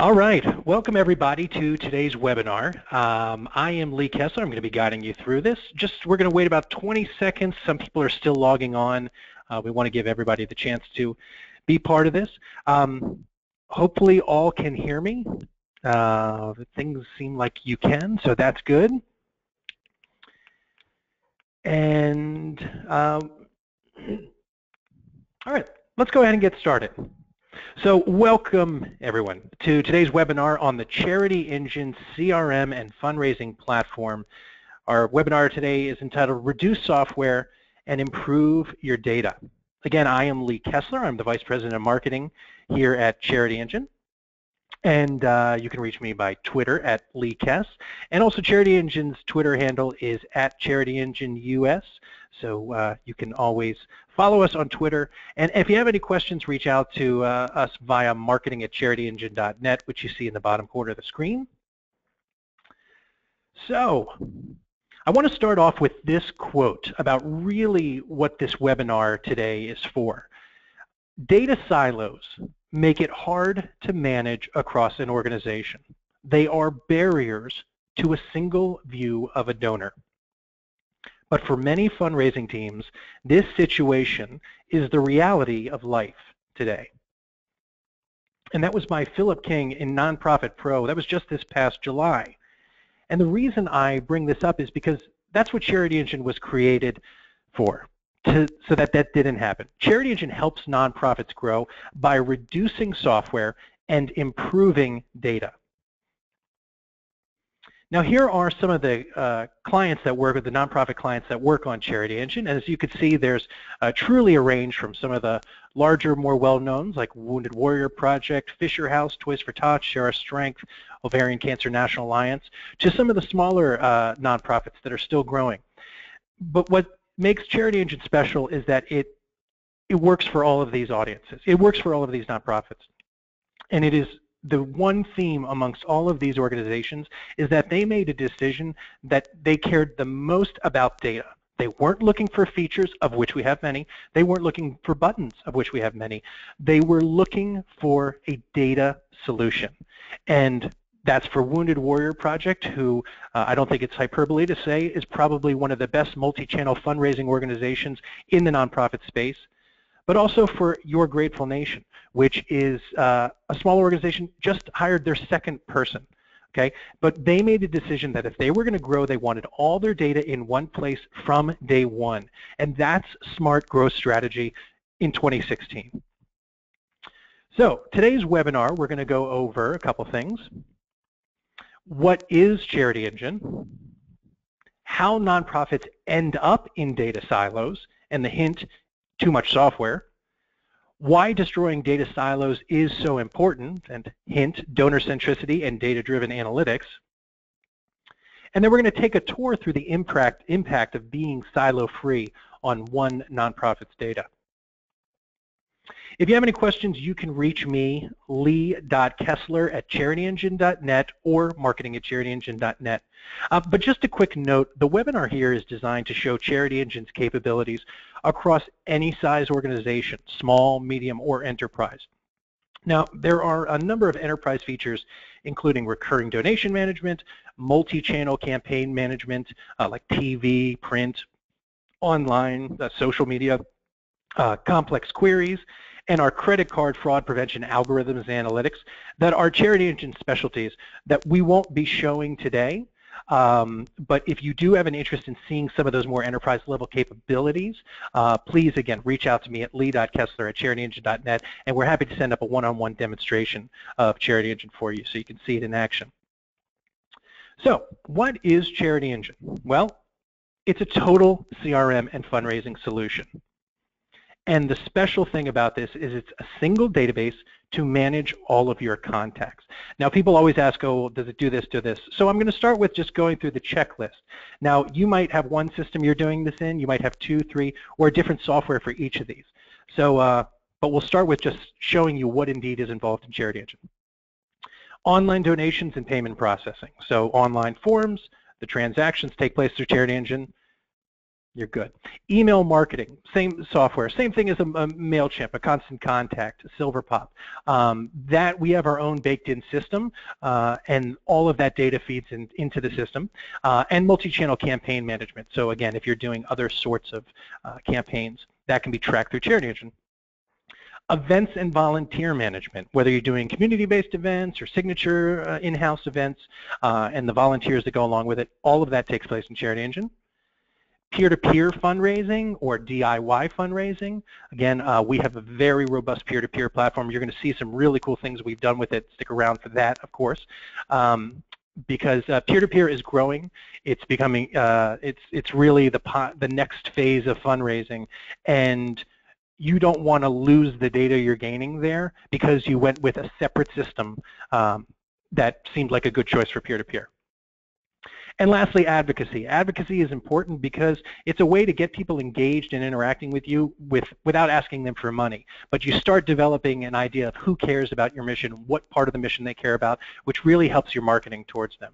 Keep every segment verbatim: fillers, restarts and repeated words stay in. All right, welcome everybody to today's webinar. Um, I am Lee Kessler. I'm going to be guiding you through this. Just we're going to wait about twenty seconds. Some people are still logging on. Uh, we want to give everybody the chance to be part of this. Um, hopefully all can hear me. Uh, things seem like you can, so that's good. And um, all right, let's go ahead and get started. So welcome, everyone, to today's webinar on the Charity Engine C R M and Fundraising Platform. Our webinar today is entitled Reduce Software and Improve Your Data. Again, I am Lee Kessler. I'm the Vice President of Marketing here at Charity Engine. And uh, you can reach me by Twitter at Lee Kess. And also Charity Engine's Twitter handle is at Charity Engine U S. So uh, you can always follow us on Twitter. And if you have any questions, reach out to uh, us via marketing at charity engine dot net, which you see in the bottom corner of the screen. So I want to start off with this quote about really what this webinar today is for. Data silos make it hard to manage across an organization. They are barriers to a single view of a donor. But for many fundraising teams, this situation is the reality of life today. And that was by Philip King in Nonprofit Pro. That was just this past July. And the reason I bring this up is because that's what Charity Engine was created for, to, so that that didn't happen. Charity Engine helps nonprofits grow by reducing software and improving data. Now here are some of the uh, clients that work with the nonprofit clients that work on Charity Engine, and as you can see, there's uh, truly a range from some of the larger, more well-knowns like Wounded Warrior Project, Fisher House, Toys for Tots, Share Our Strength, Ovarian Cancer National Alliance, to some of the smaller uh, nonprofits that are still growing. But what makes Charity Engine special is that it it works for all of these audiences. It works for all of these nonprofits, and it is. The one theme amongst all of these organizations is that they made a decision that they cared the most about data. They weren't looking for features, of which we have many. They weren't looking for buttons, of which we have many. They were looking for a data solution. And that's for Wounded Warrior Project, who uh, I don't think it's hyperbole to say is probably one of the best multi-channel fundraising organizations in the nonprofit space, but also for Your Grateful Nation, which is uh, a small organization, just hired their second person, okay? But they made the decision that if they were going to grow, they wanted all their data in one place from day one, and that's smart growth strategy in twenty sixteen. So today's webinar, we're going to go over a couple things. What is Charity Engine? How nonprofits end up in data silos, and the hint, too much software. Why destroying data silos is so important, and hint, donor centricity and data-driven analytics. And then we're going to take a tour through the impact, impact of being silo-free on one nonprofit's data. If you have any questions, you can reach me, lee dot kessler at charity engine dot net or marketing at charity engine dot net. Uh, but just a quick note, the webinar here is designed to show Charity Engine's capabilities across any size organization, small, medium, or enterprise. Now, there are a number of enterprise features, including recurring donation management, multi-channel campaign management, uh, like T V, print, online, uh, social media, uh, complex queries, and our credit card fraud prevention algorithms and analytics that are Charity Engine specialties that we won't be showing today. Um, but if you do have an interest in seeing some of those more enterprise-level capabilities, uh, please, again, reach out to me at lee dot kessler at charity engine dot net, and we're happy to send up a one-on-one demonstration of Charity Engine for you so you can see it in action. So what is Charity Engine? Well, it's a total C R M and fundraising solution. And the special thing about this is it's a single database to manage all of your contacts. Now, people always ask, oh, does it do this, do this? So I'm going to start with just going through the checklist. Now, you might have one system you're doing this in. You might have two, three, or different software for each of these. So, uh, but we'll start with just showing you what indeed is involved in Charity Engine. Online donations and payment processing. So online forms, the transactions take place through Charity Engine. you're good. Email marketing, same software, same thing as a, a MailChimp, a Constant Contact, a SilverPop. Um, that we have our own baked-in system, uh, and all of that data feeds in, into the system. Uh, and multi-channel campaign management. So again, if you're doing other sorts of uh, campaigns, that can be tracked through Charity Engine. Events and volunteer management, whether you're doing community-based events or signature uh, in-house events, uh, and the volunteers that go along with it, all of that takes place in Charity Engine. Peer-to-peer fundraising or D I Y fundraising. Again, uh, we have a very robust peer-to-peer platform. You're going to see some really cool things we've done with it. Stick around for that, of course, um, because uh, peer-to-peer is growing. It's becoming, uh, it's it's really the pot, the next phase of fundraising, and you don't want to lose the data you're gaining there because you went with a separate system um, that seemed like a good choice for peer-to-peer. And lastly, advocacy. Advocacy is important because it's a way to get people engaged and interacting with you with, without asking them for money. But you start developing an idea of who cares about your mission, what part of the mission they care about, which really helps your marketing towards them.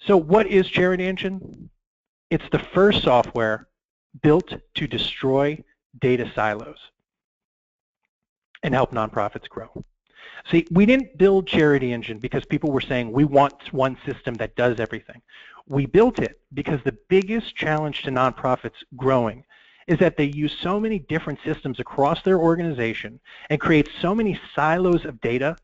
So what is Charity Engine? It's the first software built to destroy data silos and help nonprofits grow. See, we didn't build Charity Engine because people were saying we want one system that does everything. We built it because the biggest challenge to nonprofits growing is that they use so many different systems across their organization and create so many silos of data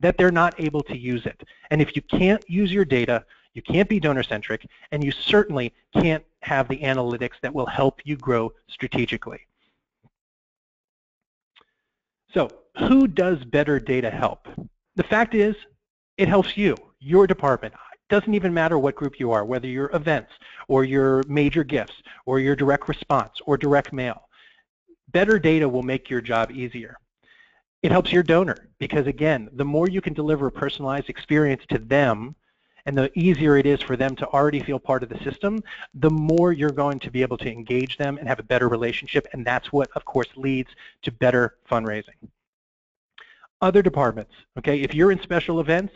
that they're not able to use it. And if you can't use your data, you can't be donor-centric, and you certainly can't have the analytics that will help you grow strategically. So, who does better data help? The fact is, it helps you, your department. It doesn't even matter what group you are, whether you're events, or your major gifts, or your direct response, or direct mail. Better data will make your job easier. It helps your donor, because again, the more you can deliver a personalized experience to them, and the easier it is for them to already feel part of the system, the more you're going to be able to engage them and have a better relationship, and that's what, of course, leads to better fundraising. Other departments, okay, if you're in special events,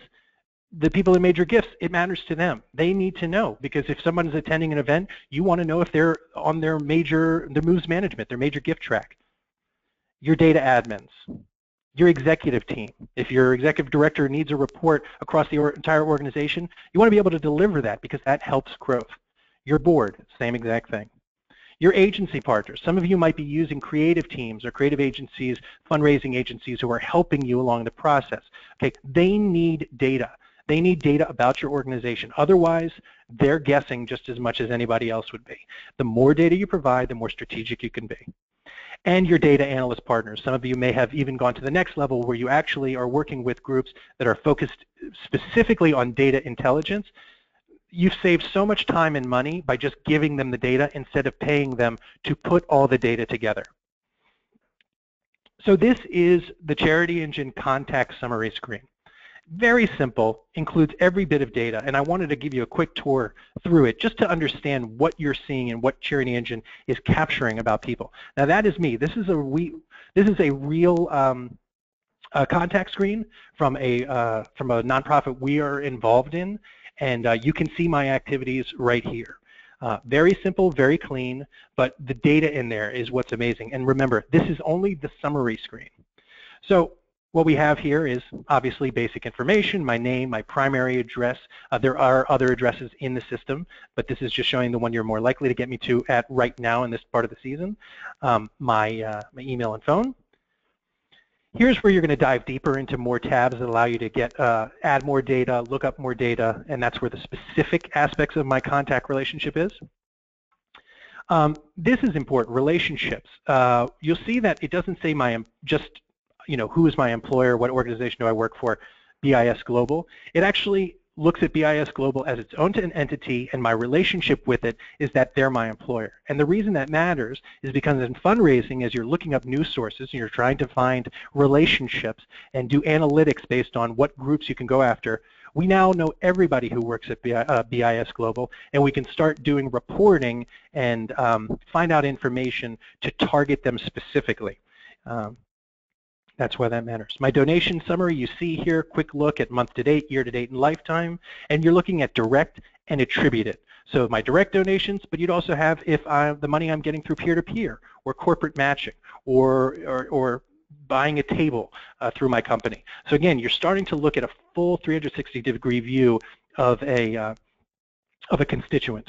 the people in major gifts, it matters to them. They need to know, because if someone is attending an event, you want to know if they're on their major, their moves management, their major gift track. Your data admins. Your executive team. If your executive director needs a report across the or entire organization, you want to be able to deliver that because that helps growth. Your board, same exact thing. Your agency partners. Some of you might be using creative teams or creative agencies, fundraising agencies who are helping you along the process. Okay, they need data. They need data about your organization. Otherwise, they're guessing just as much as anybody else would be. The more data you provide, the more strategic you can be. And your data analyst partners. Some of you may have even gone to the next level where you actually are working with groups that are focused specifically on data intelligence. You've saved so much time and money by just giving them the data instead of paying them to put all the data together. So this is the Charity Engine contact summary screen. Very simple, includes every bit of data, and I wanted to give you a quick tour through it just to understand what you're seeing and what Charity Engine is capturing about people. Now that is me. This is a re this is a real um, uh, contact screen from a uh, from a nonprofit we are involved in, and uh, you can see my activities right here. Uh, very simple, very clean, but the data in there is what's amazing. And remember, this is only the summary screen. So. What we have here is obviously basic information, my name, my primary address. Uh, there are other addresses in the system, but this is just showing the one you're more likely to get me to at right now in this part of the season, um, my, uh, my email and phone. Here's where you're going to dive deeper into more tabs that allow you to get uh, add more data, look up more data, and that's where the specific aspects of my contact relationship is. Um, this is important, relationships. Uh, you'll see that it doesn't say my just you know, who is my employer, what organization do I work for, B I S Global. It actually looks at B I S Global as its own entity, and my relationship with it is that they're my employer. And the reason that matters is because in fundraising, as you're looking up news sources and you're trying to find relationships and do analytics based on what groups you can go after, we now know everybody who works at B I S Global, and we can start doing reporting and um, find out information to target them specifically. Um, That's why that matters. My donation summary you see here, quick look at month to date, year to date, and lifetime, and you're looking at direct and attributed. So my direct donations, but you'd also have if I, the money I'm getting through peer-to-peer or corporate matching or, or, or buying a table uh, through my company. So again, you're starting to look at a full three sixty degree view of a, uh, of a constituent.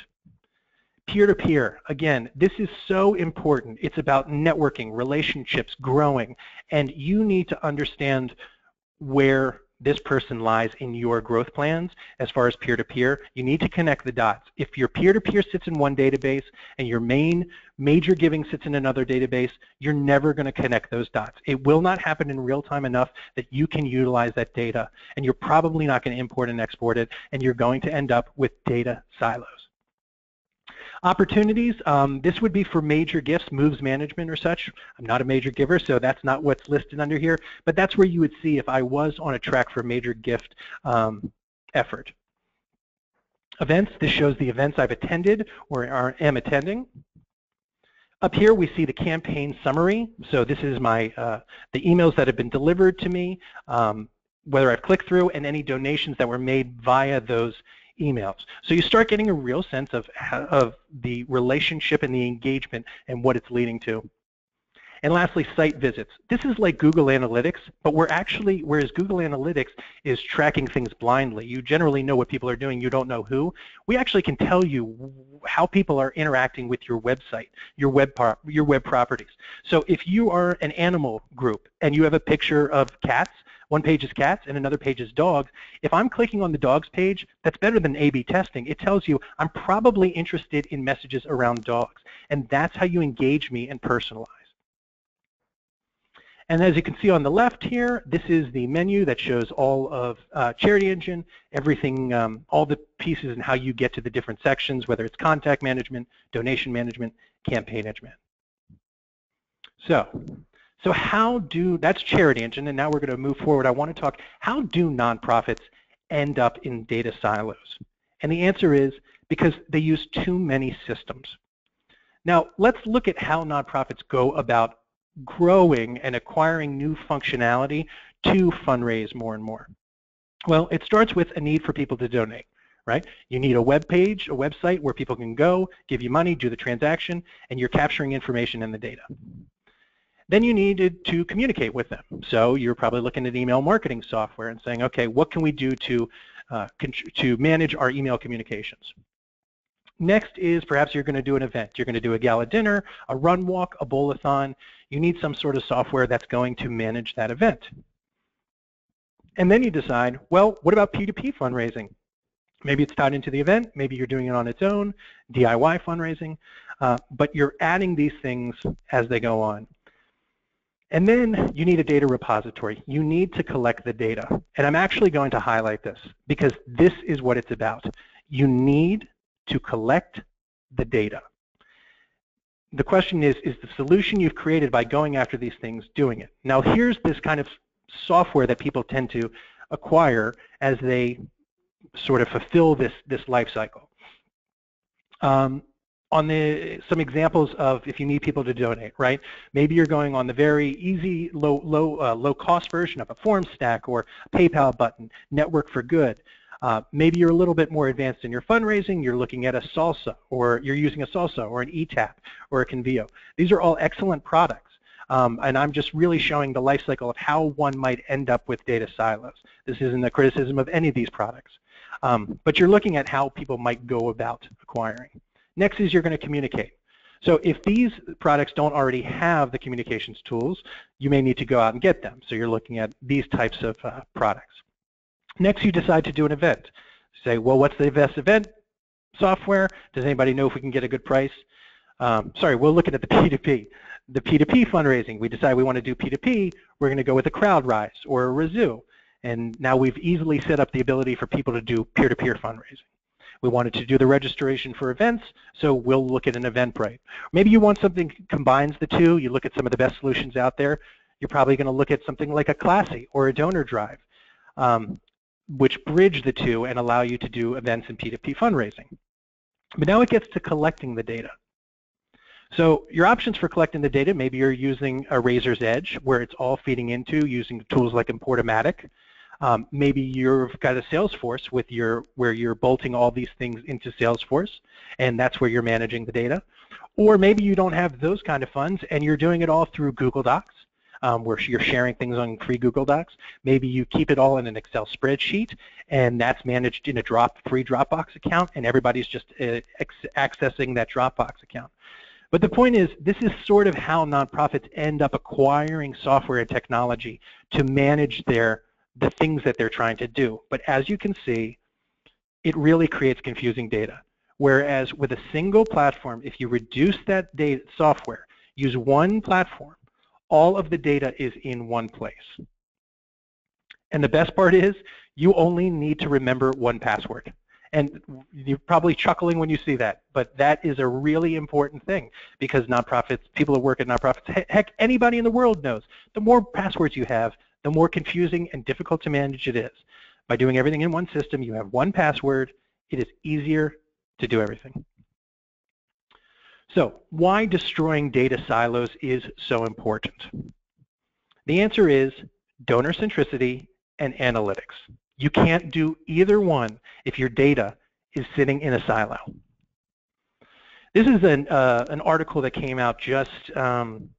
Peer-to-peer, again, this is so important. It's about networking, relationships, growing, and you need to understand where this person lies in your growth plans as far as peer-to-peer. You need to connect the dots. If your peer-to-peer sits in one database and your main major giving sits in another database, you're never going to connect those dots. It will not happen in real time enough that you can utilize that data, and you're probably not going to import and export it, and you're going to end up with data silos. Opportunities, um, this would be for major gifts, moves management or such. I'm not a major giver, so that's not what's listed under here, but that's where you would see if I was on a track for major gift um, effort. Events, this shows the events I've attended or are, am attending. Up here we see the campaign summary, so this is my uh, the emails that have been delivered to me, um, whether I've clicked through, and any donations that were made via those emails. So you start getting a real sense of, of the relationship and the engagement and what it's leading to. And lastly, site visits. This is like Google Analytics, but we're actually, whereas Google Analytics is tracking things blindly, you generally know what people are doing, you don't know who. We actually can tell you how people are interacting with your website, your web, your web properties. So if you are an animal group and you have a picture of cats, one page is cats and another page is dogs. If I'm clicking on the dogs page, that's better than A B testing. It tells you I'm probably interested in messages around dogs, and that's how you engage me and personalize. And as you can see on the left here, this is the menu that shows all of uh, Charity Engine, everything, um, all the pieces and how you get to the different sections, whether it's contact management, donation management, campaign management. So. So how do, that's Charity Engine, and now we're going to move forward. I want to talk, how do nonprofits end up in data silos? And the answer is because they use too many systems. Now, let's look at how nonprofits go about growing and acquiring new functionality to fundraise more and more. Well, it starts with a need for people to donate, right? You need a web page, a website where people can go, give you money, do the transaction, and you're capturing information in the data. Then you needed to communicate with them. So you're probably looking at email marketing software and saying, okay, what can we do to, uh, to manage our email communications? Next is perhaps you're going to do an event. You're going to do a gala dinner, a run walk, a bowl-a-thon. You need some sort of software that's going to manage that event. And then you decide, well, what about P two P fundraising? Maybe it's tied into the event. Maybe you're doing it on its own, D I Y fundraising. Uh, but you're adding these things as they go on. And then you need a data repository. You need to collect the data. And I'm actually going to highlight this because this is what it's about. You need to collect the data. The question is, is the solution you've created by going after these things doing it? Now here's this kind of software that people tend to acquire as they sort of fulfill this, this life cycle. Um, On the, some examples of if you need people to donate, right? Maybe you're going on the very easy, low, low, uh, low-cost version of a Formstack or PayPal button, Network for Good. Uh, maybe you're a little bit more advanced in your fundraising. You're looking at a Salsa, or you're using a Salsa, or an eTap, or a Convio. These are all excellent products, um, and I'm just really showing the life cycle of how one might end up with data silos. This isn't a criticism of any of these products, um, but you're looking at how people might go about acquiring. Next is you're going to communicate. So if these products don't already have the communications tools, you may need to go out and get them. So you're looking at these types of uh, products. Next, you decide to do an event. Say, well, what's the best event software? Does anybody know if we can get a good price? Um, sorry, we're looking at the P two P. The P two P fundraising, we decide we want to do P two P. We're going to go with a CrowdRise or a Razoo. And now we've easily set up the ability for people to do peer-to-peer fundraising. We wanted to do the registration for events, so we'll look at an Eventbrite. Maybe you want something that combines the two. You look at some of the best solutions out there. You're probably going to look at something like a Classy or a Donor Drive, um, which bridge the two and allow you to do events and P two P fundraising. But now it gets to collecting the data. So your options for collecting the data, maybe you're using a razor's edge where it's all feeding into using tools like Importomatic. Um, maybe you've got a Salesforce with your where you're bolting all these things into Salesforce, and that's where you're managing the data. Or maybe you don't have those kind of funds, and you're doing it all through Google Docs, um, where you're sharing things on free Google Docs. Maybe you keep it all in an Excel spreadsheet, and that's managed in a drop, free Dropbox account, and everybody's just uh, accessing that Dropbox account. But the point is, this is sort of how nonprofits end up acquiring software and technology to manage their the things that they're trying to do. But as you can see, it really creates confusing data. Whereas with a single platform, if you reduce that data software, use one platform, all of the data is in one place. And the best part is, you only need to remember one password. And you're probably chuckling when you see that, but that is a really important thing, because nonprofits, people who work at nonprofits, heck, anybody in the world knows, the more passwords you have, the more confusing and difficult to manage it is. By doing everything in one system, you have one password, it is easier to do everything. So, why destroying data silos is so important? The answer is donor centricity and analytics. You can't do either one if your data is sitting in a silo. This is an, uh, an article that came out just, um,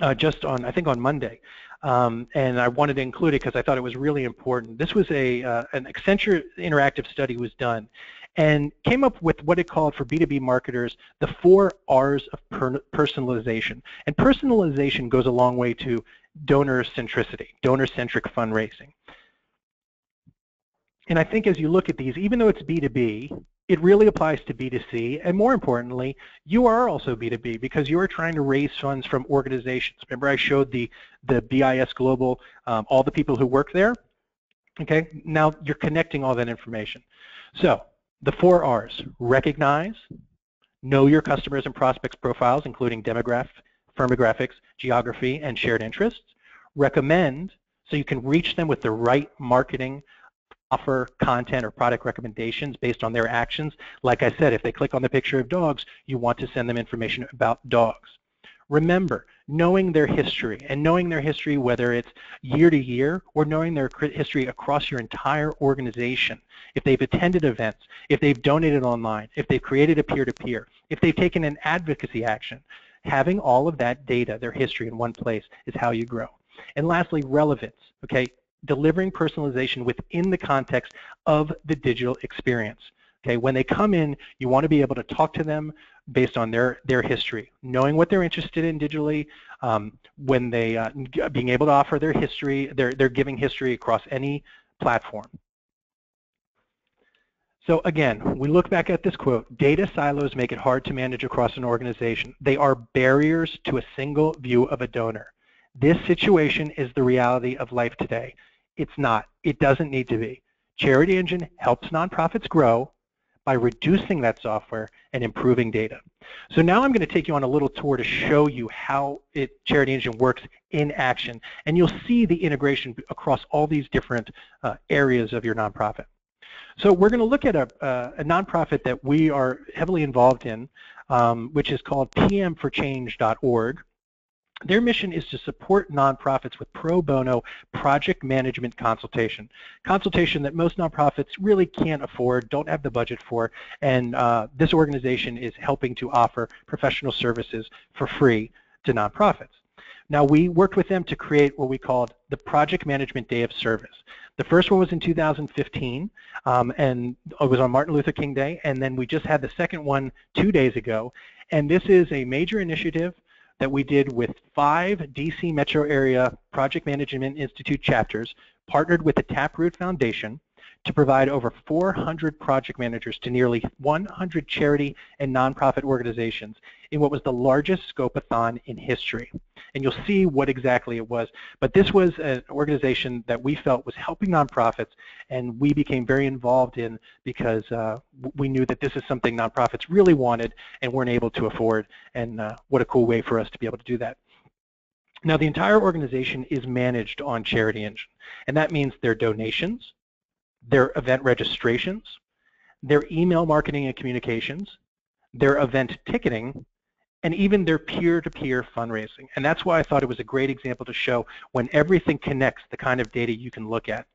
uh, just on, I think on Monday. Um, and I wanted to include it because I thought it was really important. This was a uh, an Accenture interactive study was done and came up with what it called for B two B marketers the four R's of per personalization. And personalization goes a long way to donor centricity, donor-centric fundraising. And I think as you look at these, even though it's B two B, it really applies to B two C, and more importantly, you are also B two B because you are trying to raise funds from organizations. Remember I showed the, the B I S Global, um, all the people who work there? Okay, now you're connecting all that information. So, the four R's, recognize, know your customers and prospects profiles, including demographic, firmographics, geography, and shared interests. Recommend, so you can reach them with the right marketing, offer, content, or product recommendations based on their actions. Like I said, if they click on the picture of dogs, you want to send them information about dogs. Remember, knowing their history, and knowing their history whether it's year to year or knowing their history across your entire organization. If they've attended events, if they've donated online, if they've created a peer-to-peer, if they've taken an advocacy action, having all of that data, their history in one place is how you grow. And lastly, relevance, okay? Delivering personalization within the context of the digital experience. Okay, when they come in, you want to be able to talk to them based on their, their history, knowing what they're interested in digitally, um, when they, uh, being able to offer their history, their, their giving history across any platform. So again, we look back at this quote, data silos make it hard to manage across an organization. They are barriers to a single view of a donor. This situation is the reality of life today. It's not. It doesn't need to be. Charity Engine helps nonprofits grow by reducing that software and improving data. So now I'm going to take you on a little tour to show you how it, Charity Engine works in action, and you'll see the integration across all these different uh, areas of your nonprofit. So we're going to look at a, uh, a nonprofit that we are heavily involved in, um, which is called P M for change dot org. Their mission is to support nonprofits with pro bono project management consultation. Consultation that most nonprofits really can't afford, don't have the budget for, and uh, this organization is helping to offer professional services for free to nonprofits. Now, we worked with them to create what we called the Project Management Day of Service. The first one was in two thousand fifteen, um, and it was on Martin Luther King Day, and then we just had the second one two days ago, and this is a major initiative that we did with five D C metro area Project Management Institute chapters, partnered with the Taproot Foundation to provide over four hundred project managers to nearly one hundred charity and nonprofit organizations in what was the largest Scopathon in history. And you'll see what exactly it was. But this was an organization that we felt was helping nonprofits, and we became very involved in because uh, we knew that this is something nonprofits really wanted and weren't able to afford, and uh, what a cool way for us to be able to do that. Now, the entire organization is managed on Charity Engine, and that means their donations, their event registrations, their email marketing and communications, their event ticketing, and even their peer-to-peer fundraising. And that's why I thought it was a great example to show when everything connects, the kind of data you can look at.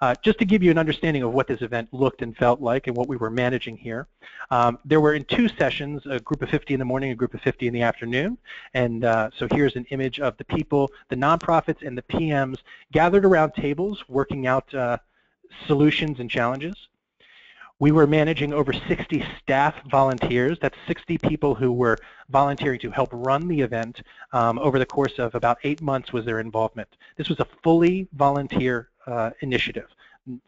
Uh, just to give you an understanding of what this event looked and felt like and what we were managing here, um, there were in two sessions, a group of fifty in the morning, a group of fifty in the afternoon, and uh, so here's an image of the people, the nonprofits and the P Ms gathered around tables working out uh, solutions and challenges. We were managing over sixty staff volunteers. That's sixty people who were volunteering to help run the event. Um, over the course of about eight months was their involvement. This was a fully volunteer uh, initiative.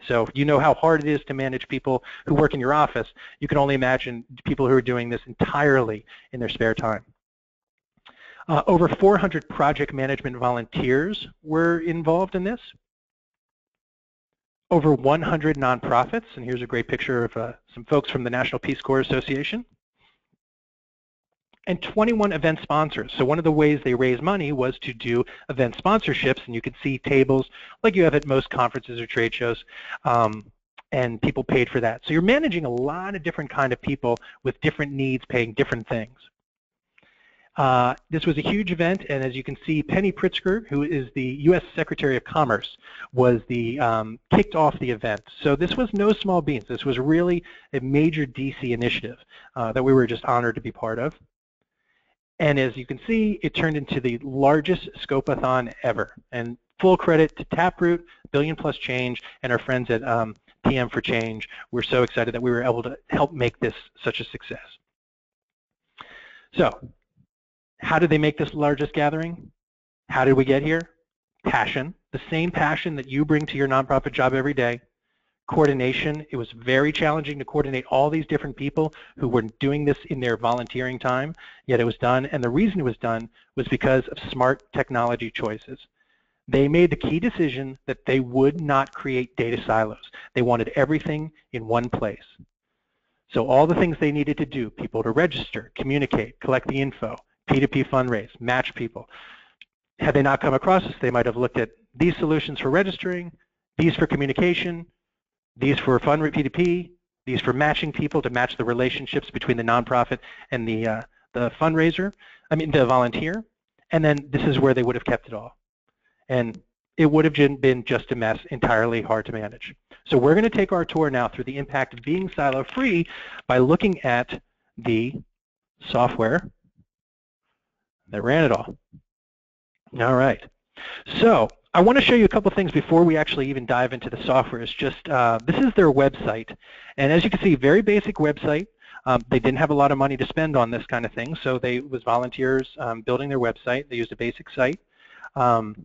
So you know how hard it is to manage people who work in your office. You can only imagine people who are doing this entirely in their spare time. Uh, over four hundred project management volunteers were involved in this. Over one hundred nonprofits, and here's a great picture of uh, some folks from the National Peace Corps Association, and twenty-one event sponsors. So one of the ways they raise money was to do event sponsorships, and you can see tables like you have at most conferences or trade shows, um, and people paid for that. So you're managing a lot of different kind of people with different needs paying different things. Uh, this was a huge event, and as you can see, Penny Pritzker, who is the U S Secretary of Commerce, was the um, kicked off the event. So this was no small beans. This was really a major D C initiative uh, that we were just honored to be part of. And as you can see, it turned into the largest Scopathon ever. And full credit to Taproot, Billion Plus Change, and our friends at um, P M for Change. We're so excited that we were able to help make this such a success. So, how did they make this largest gathering? How did we get here? Passion, the same passion that you bring to your nonprofit job every day. Coordination, it was very challenging to coordinate all these different people who were doing this in their volunteering time, yet it was done, and the reason it was done was because of smart technology choices. They made the key decision that they would not create data silos. They wanted everything in one place. So all the things they needed to do, people to register, communicate, collect the info, P two P fundraise, match people. Had they not come across this, they might have looked at these solutions for registering, these for communication, these for fund P two P, these for matching people to match the relationships between the nonprofit and the, uh, the fundraiser, I mean the volunteer, and then this is where they would have kept it all. And it would have been just a mess, entirely hard to manage. So we're going to take our tour now through the impact of being silo-free by looking at the software that ran it all. All right. So I want to show you a couple things before we actually even dive into the software. It's just, uh, this is their website. And as you can see, very basic website. Um, they didn't have a lot of money to spend on this kind of thing, so they was volunteers um, building their website. They used a basic site. Um,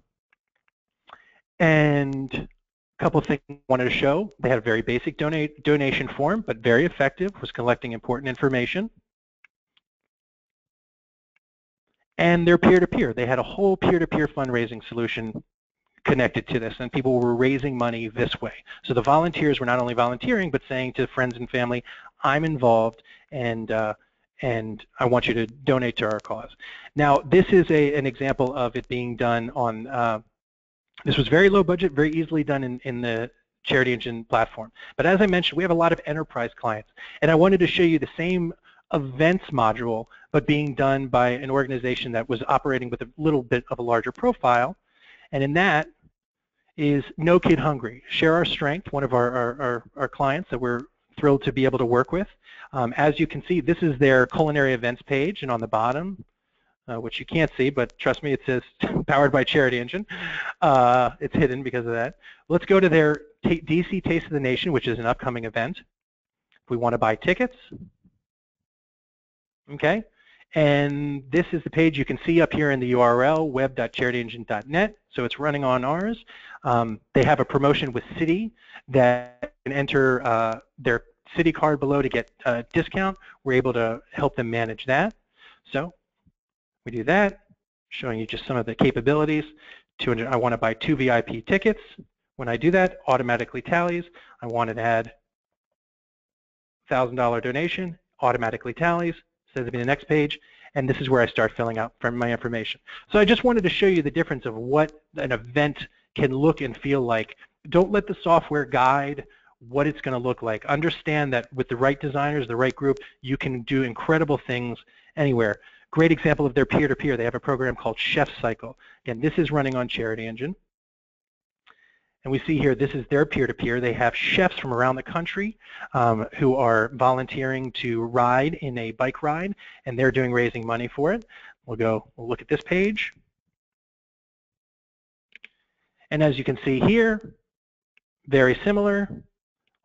and a couple things I wanted to show. They had a very basic donate, donation form, but very effective, was collecting important information. And they're peer-to-peer. They had a whole peer-to-peer fundraising solution connected to this, and people were raising money this way. So the volunteers were not only volunteering, but saying to friends and family, I'm involved, and uh, and I want you to donate to our cause. Now, this is a, an example of it being done on, uh, this was very low budget, very easily done in, in the Charity Engine platform. But as I mentioned, we have a lot of enterprise clients, and I wanted to show you the same events module, but being done by an organization that was operating with a little bit of a larger profile. And in that is No Kid Hungry, Share Our Strength, one of our, our, our, our clients that we're thrilled to be able to work with. Um, as you can see, this is their culinary events page, and on the bottom, uh, which you can't see, but trust me, it says powered by Charity Engine. Uh, it's hidden because of that. Let's go to their D C Taste of the Nation, which is an upcoming event. If we want to buy tickets, okay, and this is the page you can see up here in the U R L, web dot charity engine dot net, so it's running on ours. Um, they have a promotion with Citi that can enter uh, their Citi card below to get a discount. We're able to help them manage that. So we do that, showing you just some of the capabilities. two hundred, I want to buy two V I P tickets. When I do that, automatically tallies. I want to add one thousand dollar donation, automatically tallies. Sends me the next page, and this is where I start filling out from my information. So I just wanted to show you the difference of what an event can look and feel like. Don't let the software guide what it's going to look like. Understand that with the right designers, the right group, you can do incredible things anywhere. Great example of their peer-to-peer. They have a program called Chef Cycle, and this is running on Charity Engine. And we see here, this is their peer-to-peer. They have chefs from around the country um, who are volunteering to ride in a bike ride, and they're doing raising money for it. We'll go, we'll look at this page. And as you can see here, very similar.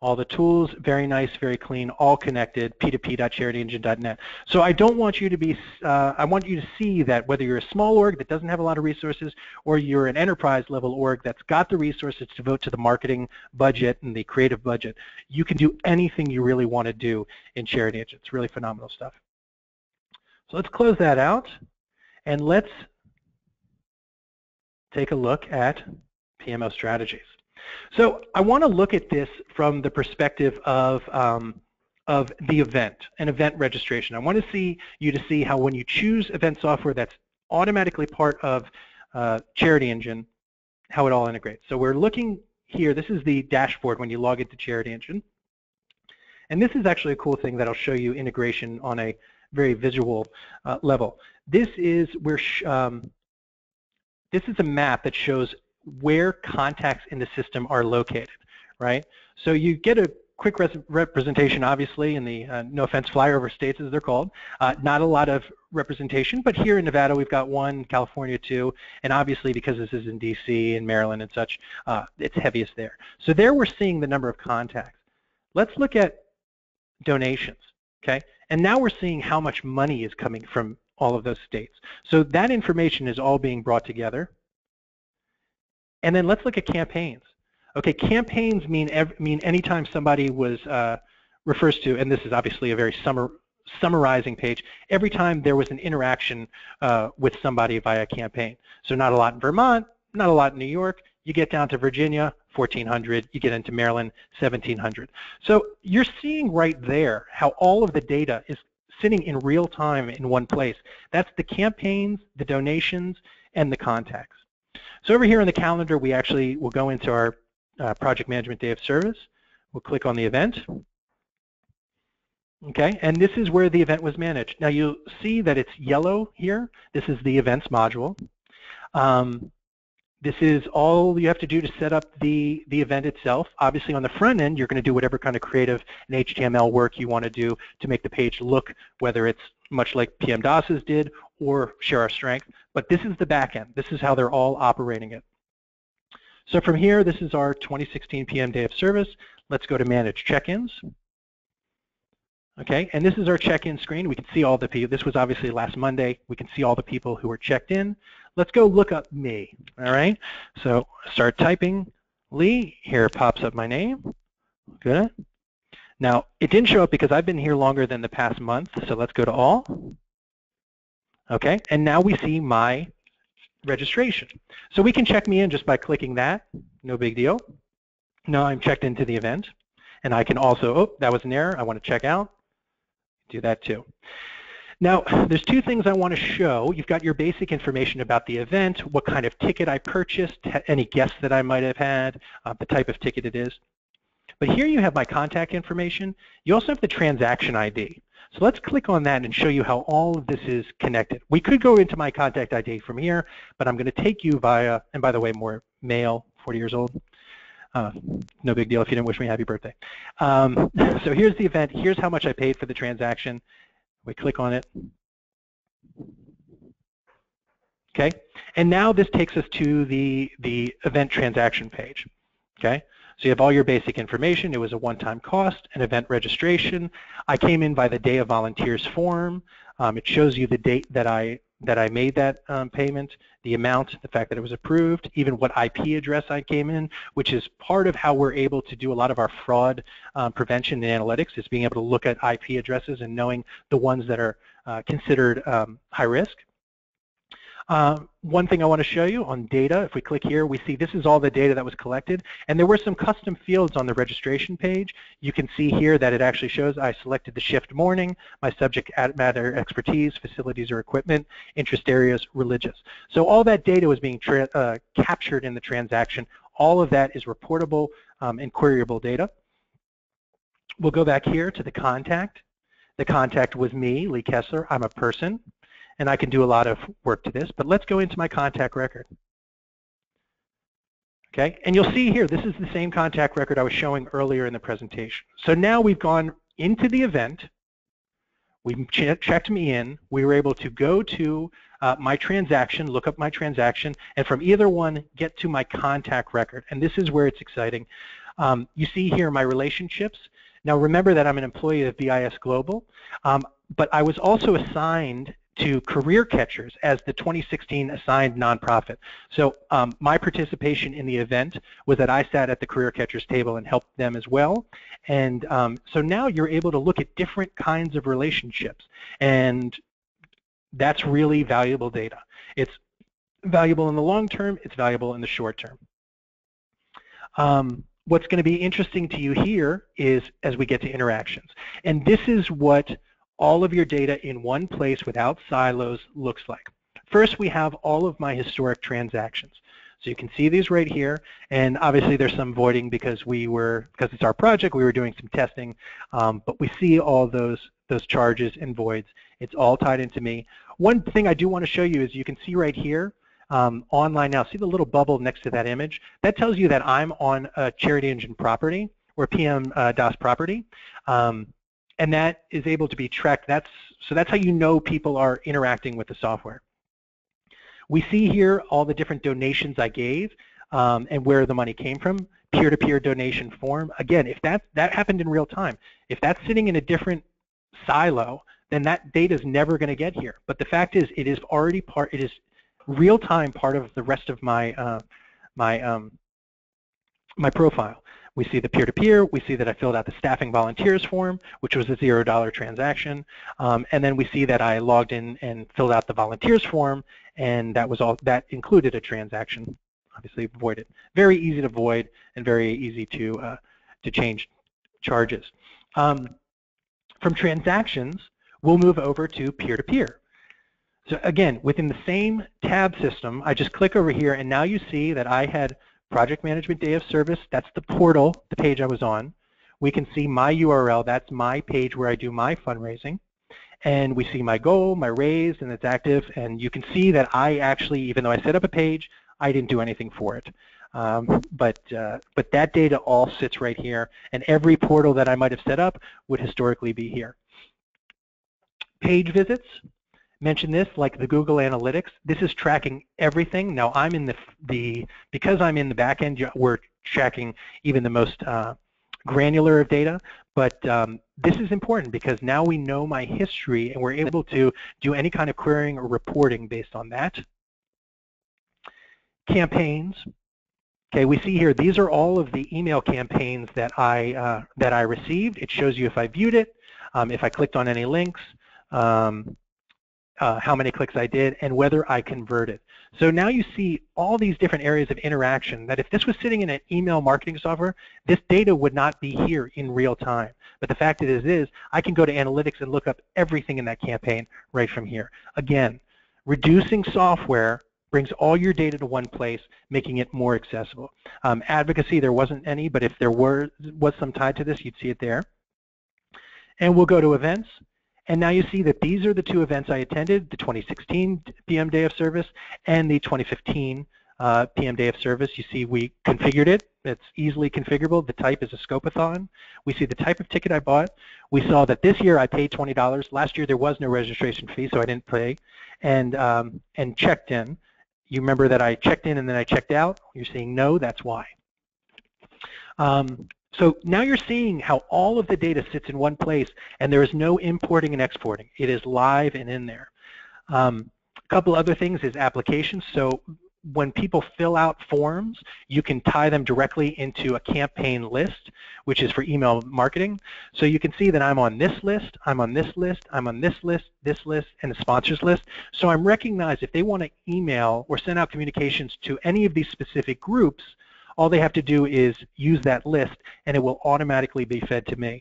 All the tools, very nice, very clean, all connected, p two p dot charity engine dot net. So I don't want you to be, uh, I want you to see that whether you're a small org that doesn't have a lot of resources or you're an enterprise level org that's got the resources to devote to the marketing budget and the creative budget, you can do anything you really want to do in Charity Engine. It's really phenomenal stuff. So let's close that out and let's take a look at P M O strategies. So I want to look at this from the perspective of, um, of the event, an event registration. I want to see you to see how when you choose event software that's automatically part of uh, Charity Engine, how it all integrates. So we're looking here, this is the dashboard when you log into Charity Engine. And this is actually a cool thing that I'll show you integration on a very visual uh, level. This is, where sh um, this is a map that shows where contacts in the system are located, right? So you get a quick res representation, obviously, in the uh, no offense flyover states, as they're called. Uh, not a lot of representation, but here in Nevada we've got one, California two, and obviously because this is in D C and Maryland and such, uh, it's heaviest there. So there we're seeing the number of contacts. Let's look at donations, okay? And now we're seeing how much money is coming from all of those states. So that information is all being brought together. And then let's look at campaigns. Okay, campaigns mean every, mean anytime somebody was uh, refers to, and this is obviously a very summar, summarizing page, every time there was an interaction uh, with somebody via campaign. So not a lot in Vermont, not a lot in New York. You get down to Virginia, fourteen hundred. You get into Maryland, seventeen hundred. So you're seeing right there how all of the data is sitting in real time in one place. That's the campaigns, the donations, and the contacts. So over here in the calendar, we actually will go into our uh, Project Management Day of Service. We'll click on the event. Okay, and this is where the event was managed. Now you'll see that it's yellow here. This is the events module. Um, this is all you have to do to set up the, the event itself. Obviously on the front end, you're going to do whatever kind of creative and H T M L work you want to do to make the page look, whether it's much like P M DOS's did or Share Our Strength, but this is the back end. This is how they're all operating it. So from here, this is our twenty sixteen P M Day of Service. Let's go to Manage Check-ins. Okay, and this is our check-in screen. We can see all the people. This was obviously last Monday. We can see all the people who were checked in. Let's go look up me, all right? So start typing Lee. Here pops up my name. Good. Now, it didn't show up because I've been here longer than the past month, so let's go to all. Okay, and now we see my registration. So we can check me in just by clicking that, no big deal. Now I'm checked into the event, and I can also, oh, that was an error, I want to check out, do that too. Now, there's two things I want to show. You've got your basic information about the event, what kind of ticket I purchased, any guests that I might have had, uh, the type of ticket it is. But here you have my contact information. You also have the transaction I D. So let's click on that and show you how all of this is connected. We could go into my contact I D from here, but I'm going to take you via, and by the way, more male, forty years old. Uh, no big deal if you didn't wish me happy birthday. Um, so here's the event. Here's how much I paid for the transaction. We click on it. Okay. And now this takes us to the, the event transaction page. Okay. So you have all your basic information. It was a one-time cost, an event registration. I came in by the Day of Volunteers form. Um, it shows you the date that I that I made that um, payment, the amount, the fact that it was approved, even what I P address I came in, which is part of how we're able to do a lot of our fraud um, prevention and analytics, is being able to look at I P addresses and knowing the ones that are uh, considered um, high risk. Uh, one thing I want to show you on data, if we click here, we see this is all the data that was collected, and there were some custom fields on the registration page. You can see here that it actually shows I selected the shift morning, my subject matter expertise, facilities or equipment, interest areas, religious. So all that data was being tra uh, captured in the transaction. All of that is reportable um, and queryable data. We'll go back here to the contact. The contact was me, Lee Kessler. I'm a person. And I can do a lot of work to this, but let's go into my contact record. Okay? And you'll see here, this is the same contact record I was showing earlier in the presentation. So now we've gone into the event, we ch checked me in, we were able to go to uh, my transaction, look up my transaction, and from either one get to my contact record. And this is where it's exciting. Um, you see here my relationships. Now remember that I'm an employee of B I S Global, um, but I was also assigned to Career Catchers as the twenty sixteen assigned nonprofit. So um, my participation in the event was that I sat at the Career Catchers table and helped them as well. And um, so now you're able to look at different kinds of relationships, and that's really valuable data. It's valuable in the long term, it's valuable in the short term. Um, what's going to be interesting to you here is as we get to interactions, and this is what all of your data in one place without silos looks like. First, we have all of my historic transactions. So you can see these right here, and obviously there's some voiding because we were, because it's our project, we were doing some testing, um, but we see all those, those charges and voids. It's all tied into me. One thing I do want to show you is you can see right here, um, online now, see the little bubble next to that image? That tells you that I'm on a Charity Engine property, or P M uh, DOS property. Um, And that is able to be tracked. That's, so that's how you know people are interacting with the software. We see here all the different donations I gave um, and where the money came from. Peer-to-peer donation form. Again, if that, that happened in real time, if that's sitting in a different silo, then that data is never going to get here. But the fact is, it is already part. It is real-time part of the rest of my uh, my um, my profile. We see the peer-to-peer, we see that I filled out the staffing volunteers form, which was a zero dollar transaction, um, and then we see that I logged in and filled out the volunteers form, and that was all, that included a transaction, obviously voided. Very easy to void and very easy to, uh, to change charges. Um, from transactions, we'll move over to peer-to-peer. So again, within the same tab system, I just click over here, and now you see that I had Project Management Day of Service, that's the portal, the page I was on. We can see my U R L, that's my page where I do my fundraising. And we see my goal, my raise, and it's active. And you can see that I actually, even though I set up a page, I didn't do anything for it. Um, but, uh, but that data all sits right here. And every portal that I might have set up would historically be here. Page visits. Mention this, like the Google Analytics. This is tracking everything. Now I'm in the, the because I'm in the back end, we're tracking even the most uh, granular of data, but um, this is important because now we know my history and we're able to do any kind of querying or reporting based on that. Campaigns. Okay, we see here, these are all of the email campaigns that I, uh, that I received. It shows you if I viewed it, um, if I clicked on any links, um, Uh, how many clicks I did, and whether I converted. So now you see all these different areas of interaction that if this was sitting in an email marketing software, this data would not be here in real time. But the fact that it is, I can go to analytics and look up everything in that campaign right from here. Again, reducing software brings all your data to one place, making it more accessible. Um, advocacy, there wasn't any, but if there were was some tied to this, you'd see it there. And we'll go to events. And now you see that these are the two events I attended, the twenty sixteen P M Day of Service and the twenty fifteen uh, P M Day of Service. You see we configured it. It's easily configurable. The type is a Scopathon. We see the type of ticket I bought. We saw that this year I paid twenty dollars. Last year there was no registration fee, so I didn't pay. And, um, and checked in. You remember that I checked in and then I checked out. You're seeing no, that's why. Um, So now you're seeing how all of the data sits in one place, and there is no importing and exporting. It is live and in there. Um, a couple other things is applications. So when people fill out forms, you can tie them directly into a campaign list, which is for email marketing. So you can see that I'm on this list, I'm on this list, I'm on this list, this list, and the sponsors list. So I'm recognized if they want to email or send out communications to any of these specific groups, all they have to do is use that list, and it will automatically be fed to me.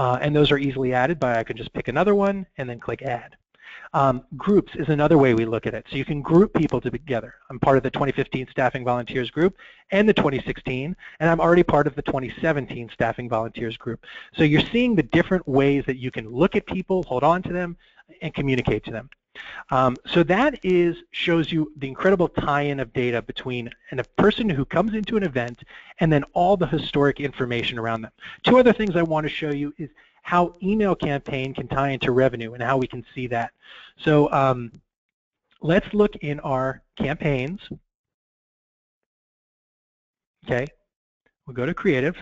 Uh, and those are easily added by I can just pick another one and then click Add. Um, groups is another way we look at it. So you can group people together. I'm part of the twenty fifteen Staffing Volunteers group and the twenty sixteen, and I'm already part of the twenty seventeen Staffing Volunteers group. So you're seeing the different ways that you can look at people, hold on to them, and communicate to them. Um, so that is shows you the incredible tie-in of data between and a person who comes into an event and then all the historic information around them. Two other things I want to show you is how email campaign can tie into revenue and how we can see that. So um, let's look in our campaigns. Okay, we'll go to creative.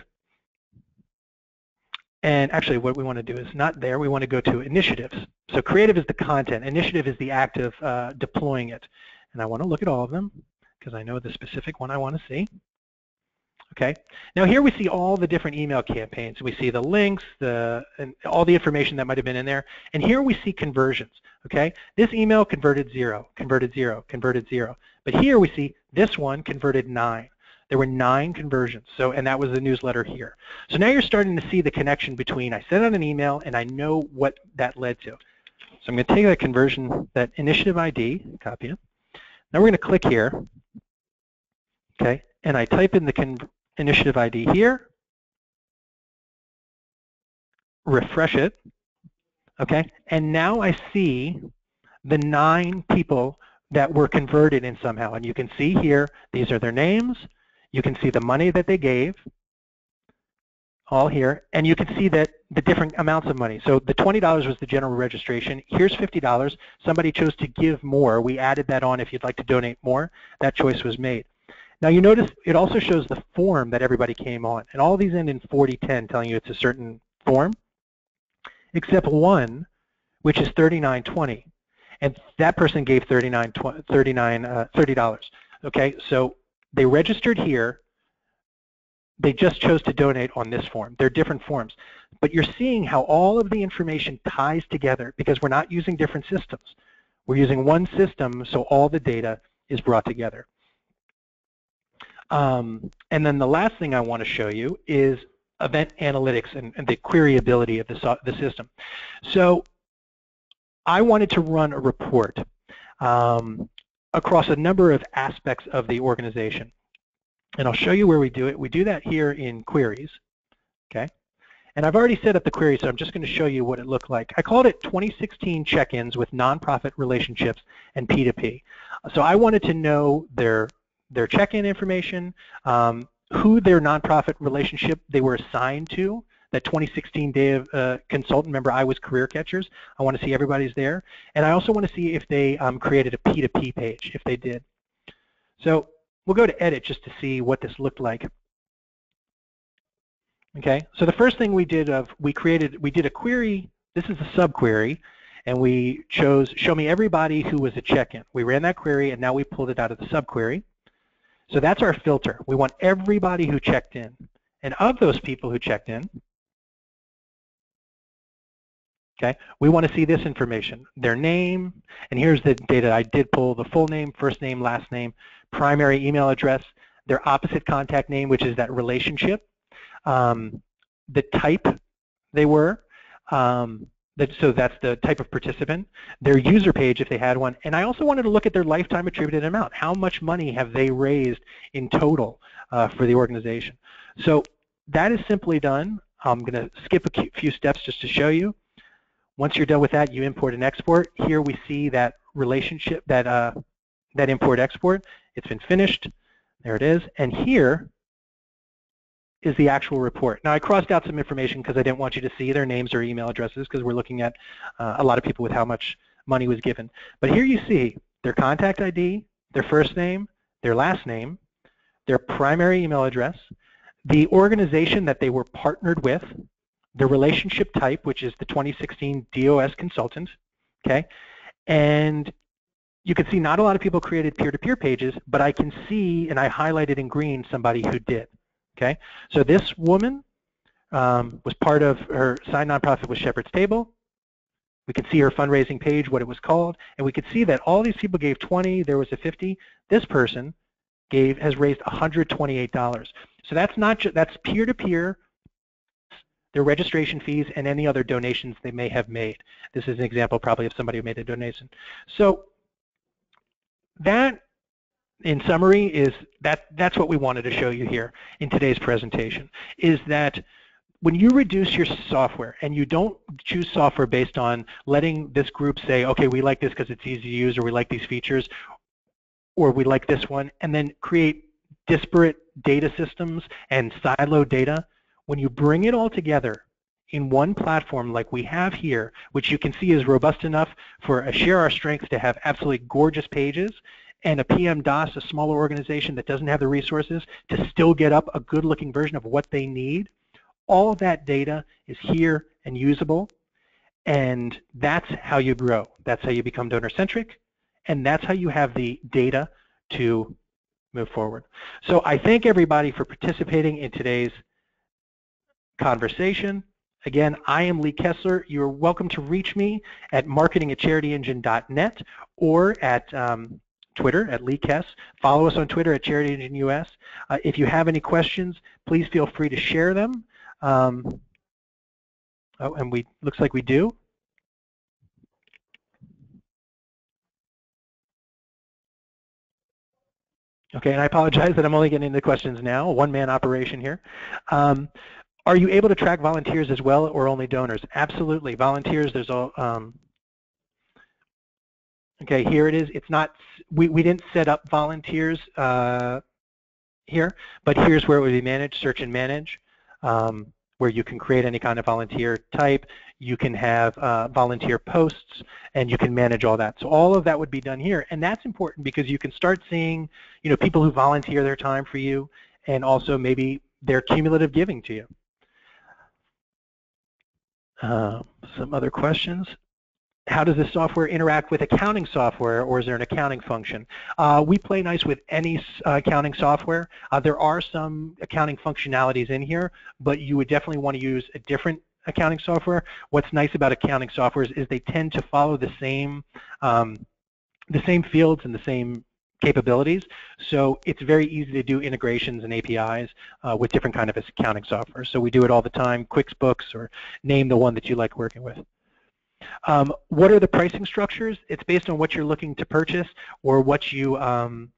And actually what we want to do is not there, we want to go to initiatives. So creative is the content, initiative is the act of uh, deploying it. And I want to look at all of them because I know the specific one I want to see. Okay, now here we see all the different email campaigns. We see the links, the and all the information that might have been in there. And here we see conversions, okay? This email converted zero, converted zero, converted zero. But here we see this one converted nine. There were nine conversions, so, and that was the newsletter here. So now you're starting to see the connection between I sent out an email and I know what that led to. So I'm going to take that conversion, that initiative I D, copy it. Now we're going to click here, okay, and I type in the initiative I D here, refresh it, okay, and now I see the nine people that were converted in somehow, and you can see here, these are their names. You can see the money that they gave, all here, and you can see that the different amounts of money. So the twenty dollars was the general registration. Here's fifty dollars. Somebody chose to give more. We added that on if you'd like to donate more. That choice was made. Now you notice it also shows the form that everybody came on, and all these end in forty ten telling you it's a certain form, except one, which is thirty-nine twenty, and that person gave thirty-nine, thirty-nine, uh, thirty dollars, okay? So they registered here, they just chose to donate on this form. They're different forms. But you're seeing how all of the information ties together because we're not using different systems. We're using one system, so all the data is brought together. Um, and then the last thing I want to show you is event analytics and, and the queryability of the, the system. So I wanted to run a report Um, across a number of aspects of the organization. And I'll show you where we do it. We do that here in queries, okay? And I've already set up the query, so I'm just going to show you what it looked like. I called it twenty sixteen check-ins with nonprofit relationships and P two P. So I wanted to know their, their check-in information, um, who their nonprofit relationship they were assigned to. That twenty sixteen day of uh, consultant, member, I was Career Catchers. I want to see everybody's there. And I also want to see if they um, created a P two P page, if they did. So we'll go to edit just to see what this looked like. Okay, so the first thing we did of, we created, we did a query, this is a subquery, and we chose, show me everybody who was a check-in. We ran that query and now we pulled it out of the subquery. So that's our filter. We want everybody who checked in. And of those people who checked in, okay, we want to see this information, their name, and here's the data I did pull, the full name, first name, last name, primary email address, their opposite contact name, which is that relationship, um, the type they were, um, that, so that's the type of participant, their user page if they had one, and I also wanted to look at their lifetime attributed amount, how much money have they raised in total uh, for the organization. So that is simply done. I'm going to skip a few steps just to show you. Once you're done with that, you import and export. Here we see that relationship, that uh, that import-export. It's been finished. There it is. And here is the actual report. Now I crossed out some information because I didn't want you to see their names or email addresses because we're looking at uh, a lot of people with how much money was given. But here you see their contact I D, their first name, their last name, their primary email address, the organization that they were partnered with, the relationship type, which is the twenty sixteen D O S consultant, okay? And you can see not a lot of people created peer-to-peer pages, but I can see, and I highlighted in green, somebody who did, okay? So this woman um, was part of her signed nonprofit with Shepherd's Table. We could see her fundraising page, what it was called, and we could see that all these people gave twenty, there was a fifty. This person gave, has raised one hundred twenty-eight dollars. So that's not, that's peer-to-peer, their registration fees and any other donations they may have made. This is an example probably of somebody who made a donation. So that, in summary, is that that's what we wanted to show you here in today's presentation, is that when you reduce your software and you don't choose software based on letting this group say, okay, we like this because it's easy to use, or we like these features, or we like this one, and then create disparate data systems and silo data, when you bring it all together in one platform like we have here, which you can see is robust enough for a Share Our Strength to have absolutely gorgeous pages, and a P M D O S, a smaller organization that doesn't have the resources, to still get up a good-looking version of what they need, all of that data is here and usable, and that's how you grow. That's how you become donor-centric, and that's how you have the data to move forward. So I thank everybody for participating in today's conversation. Again, I am Lee Kessler. You're welcome to reach me at marketing at charity engine dot net or at um, Twitter at Lee Kess. Follow us on Twitter at Charity Engine U S. Uh, if you have any questions, please feel free to share them. Um, oh, and we looks like we do. Okay, and I apologize that I'm only getting into questions now. A one-man operation here. Um, Are you able to track volunteers as well, or only donors? Absolutely. Volunteers, there's all, um, okay, here it is. It's not, we, we didn't set up volunteers uh, here, but here's where it would be managed, search and manage, um, where you can create any kind of volunteer type. You can have uh, volunteer posts, and you can manage all that. So all of that would be done here, and that's important because you can start seeing, you know, people who volunteer their time for you, and also maybe their cumulative giving to you. Uh, some other questions. How does this software interact with accounting software, or is there an accounting function? Uh, we play nice with any uh, accounting software. Uh, there are some accounting functionalities in here, but you would definitely want to use a different accounting software. What's nice about accounting softwares is they tend to follow the same, um, the same fields and the same capabilities, so it's very easy to do integrations and A P Is uh, with different kind of accounting software. So we do it all the time, QuickBooks, or name the one that you like working with. Um, what are the pricing structures? It's based on what you're looking to purchase, or what you um,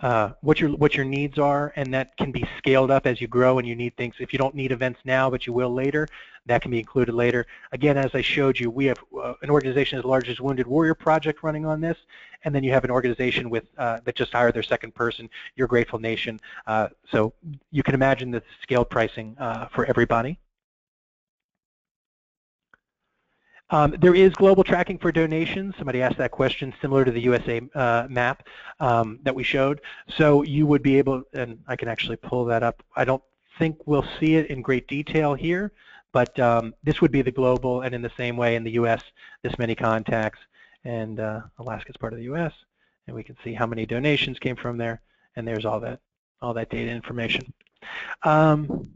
uh, what your what your needs are, and that can be scaled up as you grow and you need things. If you don't need events now, but you will later, that can be included later. Again, as I showed you, we have uh, an organization as large as Wounded Warrior Project running on this, and then you have an organization with uh, that just hired their second person, Your Grateful Nation. Uh, so you can imagine the scale pricing uh, for everybody. Um, there is global tracking for donations. Somebody asked that question, similar to the U S A uh, map um, that we showed. So you would be able, and I can actually pull that up. I don't think we'll see it in great detail here, but um, this would be the global, and in the same way in the U S, this many contacts, and uh, Alaska's part of the U S, and we can see how many donations came from there, and there's all that, all that data information. Um,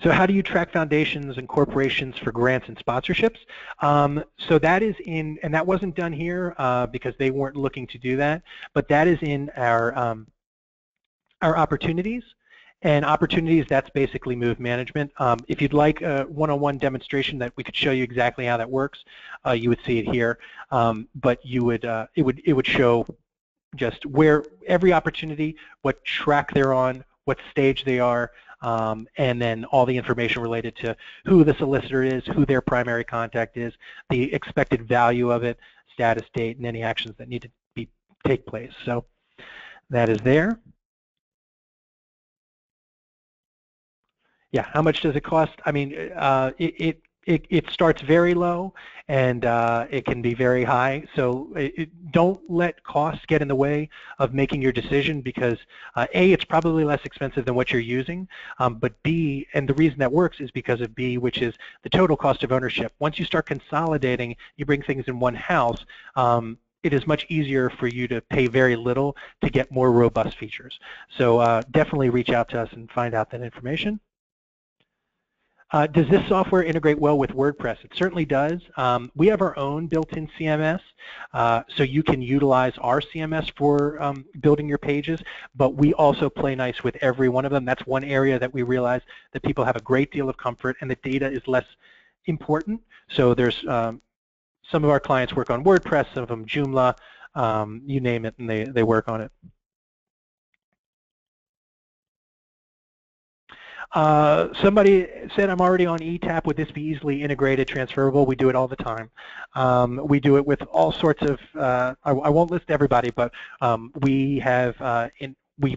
So how do you track foundations and corporations for grants and sponsorships? Um, so that is in, and that wasn't done here uh, because they weren't looking to do that, but that is in our, um, our opportunities. And opportunities, that's basically move management. Um, if you'd like a one-on-one demonstration that we could show you exactly how that works, uh, you would see it here, um, but you would, uh, it would, it would show just where every opportunity, what track they're on, what stage they are, Um, and then all the information related to who the solicitor is, who their primary contact is, the expected value of it, status date, and any actions that need to be, take place. So that is there. Yeah, how much does it cost? I mean, uh, it, it It, it starts very low, and uh, it can be very high. So it, it, don't let costs get in the way of making your decision, because uh, A, it's probably less expensive than what you're using, um, but B, and the reason that works is because of B, which is the total cost of ownership. Once you start consolidating, you bring things in one house, um, it is much easier for you to pay very little to get more robust features. So uh, definitely reach out to us and find out that information. Uh, does this software integrate well with WordPress? It certainly does. Um, we have our own built-in C M S, uh, so you can utilize our C M S for um, building your pages, but we also play nice with every one of them. That's one area that we realize that people have a great deal of comfort, and the data is less important. So there's um, some of our clients work on WordPress, some of them Joomla, um, you name it, and they, they work on it. Uh, somebody said, I'm already on eTap, would this be easily integrated, transferable? We do it all the time. Um, we do it with all sorts of, uh, I, I won't list everybody, but um, we have, uh, in, we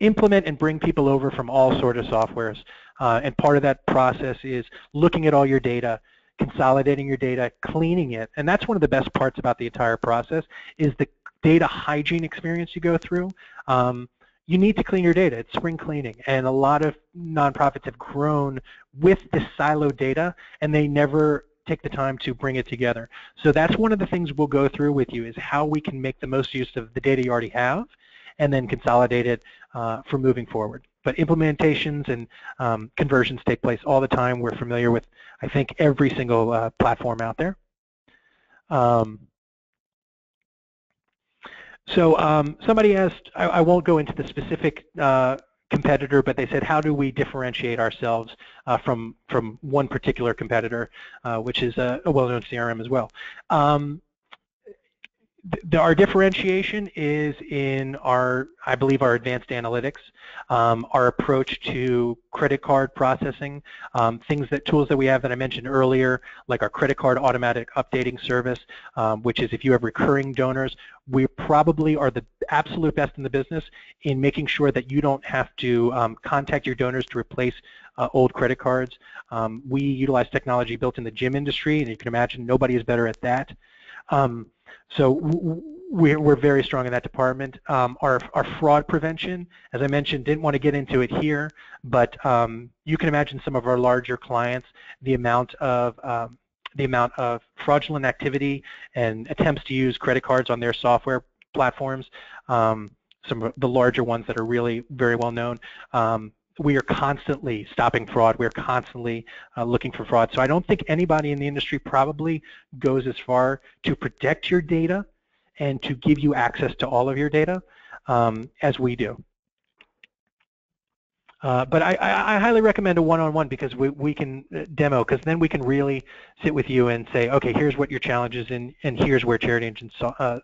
implement and bring people over from all sorts of softwares. Uh, and part of that process is looking at all your data, consolidating your data, cleaning it. And that's one of the best parts about the entire process is the data hygiene experience you go through. Um, you need to clean your data. It's spring cleaning. And a lot of nonprofits have grown with this siloed data, and they never take the time to bring it together. So that's one of the things we'll go through with you is how we can make the most use of the data you already have and then consolidate it uh, for moving forward. But implementations and um, conversions take place all the time. We're familiar with, I think, every single uh, platform out there. Um, so um, somebody asked, I, I won't go into the specific uh, competitor, but they said, how do we differentiate ourselves uh, from, from one particular competitor, uh, which is a, a well-known C R M as well? Um, The, our differentiation is in our, I believe, our advanced analytics, um, our approach to credit card processing, um, things that tools that we have that I mentioned earlier, like our credit card automatic updating service, um, which is if you have recurring donors, we probably are the absolute best in the business in making sure that you don't have to um, contact your donors to replace Uh, old credit cards. Um, we utilize technology built in the gym industry, and you can imagine nobody is better at that. Um, so we're, we're very strong in that department. Um, our, our fraud prevention, as I mentioned, didn't want to get into it here, but um, you can imagine some of our larger clients, the amount of um, the amount of fraudulent activity and attempts to use credit cards on their software platforms. Um, some of the larger ones that are really very well known. Um, We are constantly stopping fraud. We're constantly uh, looking for fraud. So I don't think anybody in the industry probably goes as far to protect your data and to give you access to all of your data um, as we do. Uh, but I, I, I highly recommend a one-on-one because we, we can demo, because then we can really sit with you and say, okay, here's what your challenge is, and, and here's where Charity Engine so, uh,